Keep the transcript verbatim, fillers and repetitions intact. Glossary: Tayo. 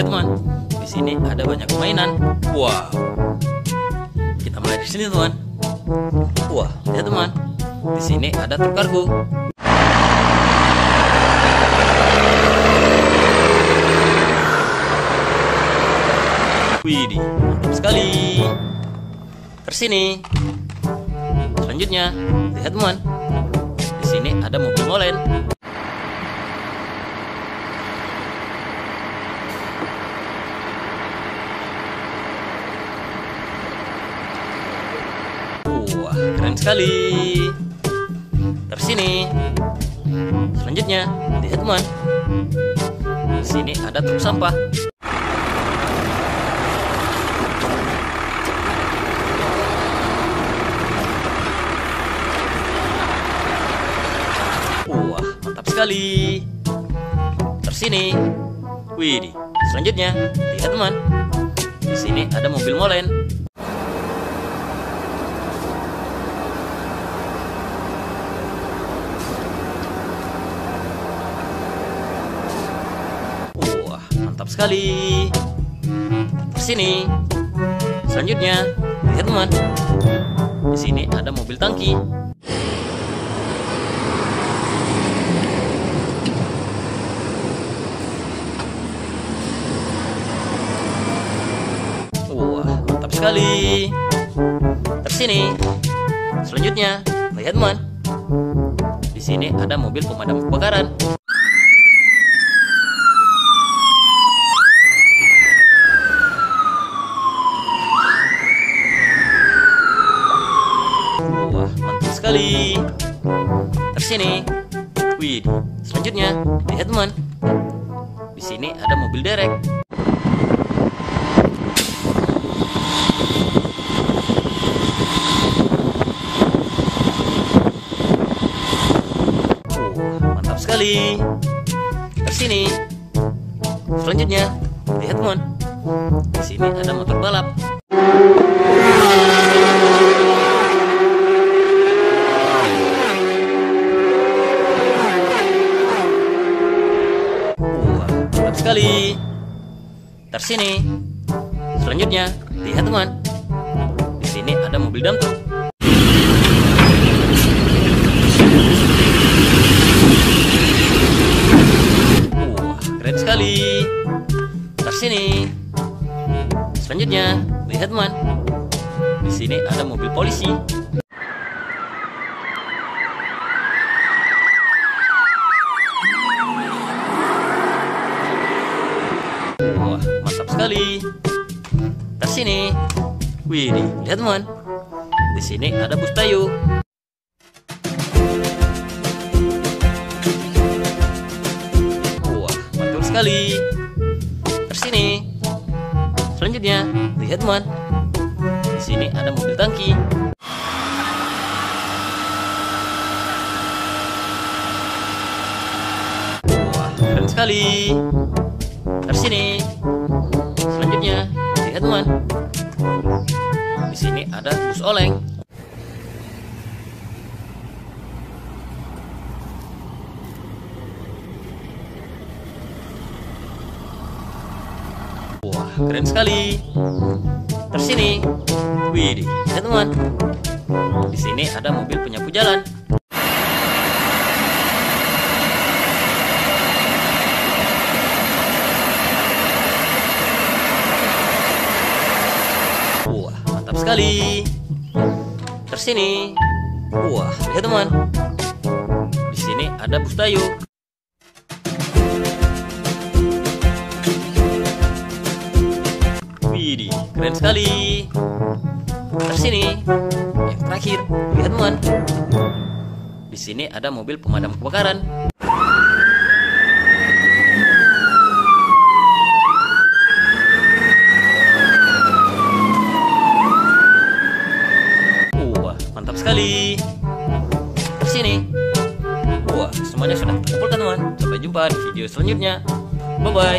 Lihat teman, di sini ada banyak mainan. Wow. Kita mulai di sini teman. Wah, lihat teman, di sini ada truk kargo. Widih, mantap sekali. Ke sini. Selanjutnya, lihat teman, di sini ada mobil molen. Wah, keren sekali. Terus sini. Selanjutnya, lihat teman. Di sini ada truk sampah. Wah, mantap sekali. Terus sini. Widih. Selanjutnya, lihat teman. Di sini ada mobil molen. Mantap sekali. Terus sini. Selanjutnya, lihat teman. Di sini ada mobil tangki. Wah, mantap sekali. Terus sini. Selanjutnya, lihat teman. Di sini ada mobil pemadam kebakaran. Sekali. Terus sini. Wih. Selanjutnya, lihat teman. Di sini ada mobil derek. Oh, mantap sekali. Terus sini. Selanjutnya, lihat teman. Di sini ada motor balap. Sekali. Terus sini. Selanjutnya, lihat teman. Di sini ada mobil dump truck. Wah, keren sekali. Terus sini. Selanjutnya, lihat teman. Di sini ada mobil polisi. Wah, mantap sekali. Terus sini. Wih, lihat teman. Di sini ada bus Tayo. Wah, mantap sekali. Terus sini. Selanjutnya, lihat teman. Di sini ada mobil tangki. Wah, keren sekali. Terus sini. Selanjutnya, lihat teman. Di sini ada bus oleng. Wah, keren sekali. Terus sini. Widih, lihat teman. Di sini ada mobil penyapu jalan. Mantap sekali. Terus sini. Wah, lihat teman. Di sini ada bus Tayo. Widih, keren sekali. Terus sini. Yang terakhir, lihat teman. Di sini ada mobil pemadam kebakaran. Sekali. Terus sini. Wah, semuanya sudah terkumpulkan teman. Sampai jumpa di video selanjutnya. Bye bye.